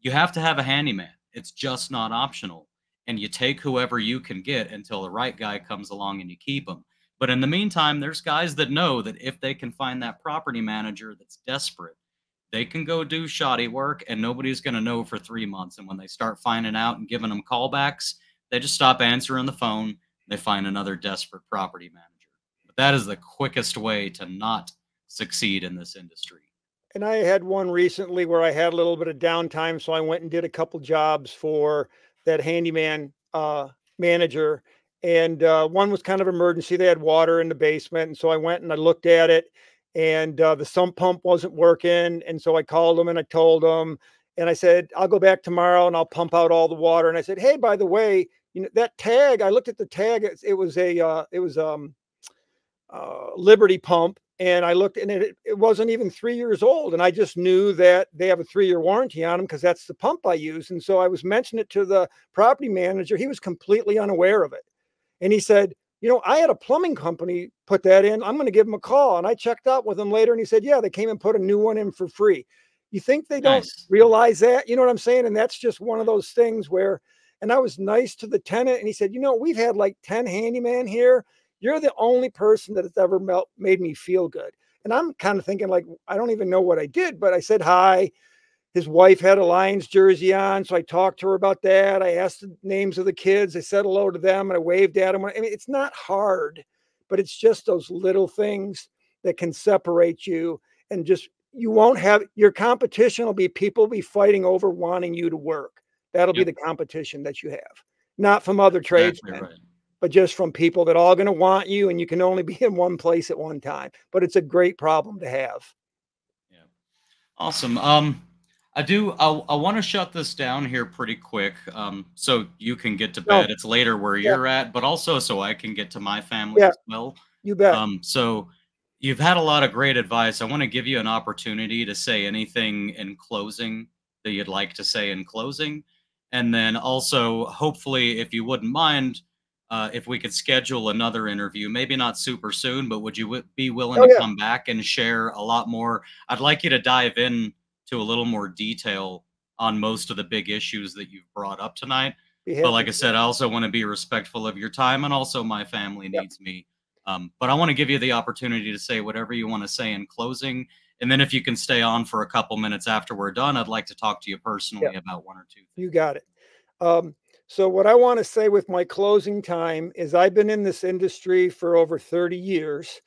You have to have a handyman. It's just not optional. And you take whoever you can get until the right guy comes along and you keep him. But in the meantime, there's guys that know that if they can find that property manager that's desperate, they can go do shoddy work and nobody's going to know for 3 months. And when they start finding out and giving them callbacks, they just stop answering the phone. They find another desperate property manager. But that is the quickest way to not succeed in this industry. And I had one recently where I had a little bit of downtime. So I went and did a couple jobs for that handyman manager. And one was kind of emergency. They had water in the basement. And so I went and I looked at it, and the sump pump wasn't working. And so I called them and I told them, and I said, I'll go back tomorrow and I'll pump out all the water. And I said, hey, by the way, you know, that tag, I looked at the tag. It was a Liberty pump. And I looked and it wasn't even 3 years old. And I just knew that they have a 3-year warranty on them because that's the pump I use. And so I was mentioning it to the property manager. He was completely unaware of it. And he said, you know, I had a plumbing company put that in. I'm going to give them a call. And I checked out with him later and he said, yeah, they came and put a new one in for free. You think they don't realize that? You know what I'm saying? And that's just one of those things where, and I was nice to the tenant. And he said, you know, we've had like 10 handyman here. You're the only person that has ever made me feel good. And I'm kind of thinking like, I don't even know what I did, but I said hi. His wife had a Lions jersey on. So I talked to her about that. I asked the names of the kids. I said hello to them and I waved at them. I mean, it's not hard, but it's just those little things that can separate you. And just, you won't have, your competition will be people will be fighting over wanting you to work. That'll be the competition that you have, not from other tradesmen, but just from people that are all going to want you, and you can only be in one place at one time. But it's a great problem to have. Yeah, awesome. I want to shut this down here pretty quick, so you can get to bed. It's later where you're at, but also so I can get to my family as well. You bet. So you've had a lot of great advice. I want to give you an opportunity to say anything in closing that you'd like to say in closing. And then also, hopefully, if you wouldn't mind, if we could schedule another interview, maybe not super soon, but would you be willing to come back and share a lot more? I'd like you to dive in to a little more detail on most of the big issues that you've brought up tonight. But like I said, I also want to be respectful of your time, and also my family needs me. But I want to give you the opportunity to say whatever you want to say in closing. And then if you can stay on for a couple minutes after we're done, I'd like to talk to you personally about one or two things. You got it. So what I want to say with my closing time is I've been in this industry for over 30 years.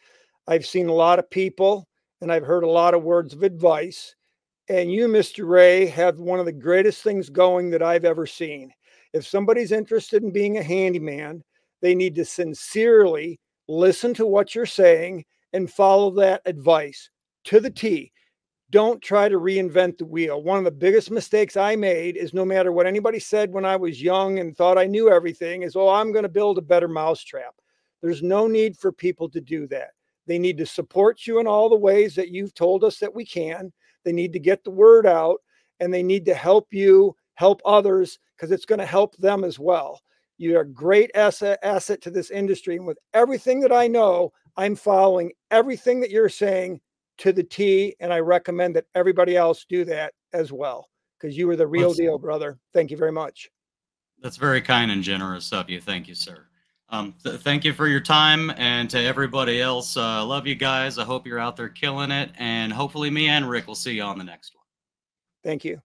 I've seen a lot of people, and I've heard a lot of words of advice. And you, Mr. Ray, have one of the greatest things going that I've ever seen. If somebody's interested in being a handyman, they need to sincerely listen to what you're saying and follow that advice to the T. Don't try to reinvent the wheel. One of the biggest mistakes I made is, no matter what anybody said when I was young and thought I knew everything, is, oh, I'm going to build a better mousetrap. There's no need for people to do that. They need to support you in all the ways that you've told us that we can. They need to get the word out, and they need to help you help others, because it's going to help them as well. You're a great asset to this industry. And with everything that I know, I'm following everything that you're saying to the T, and I recommend that everybody else do that as well, because you were the real deal, brother. Thank you very much. That's very kind and generous of you. Thank you, sir. Thank you for your time, and to everybody else, love you guys. I hope you're out there killing it, and hopefully me and Rick will see you on the next one. Thank you.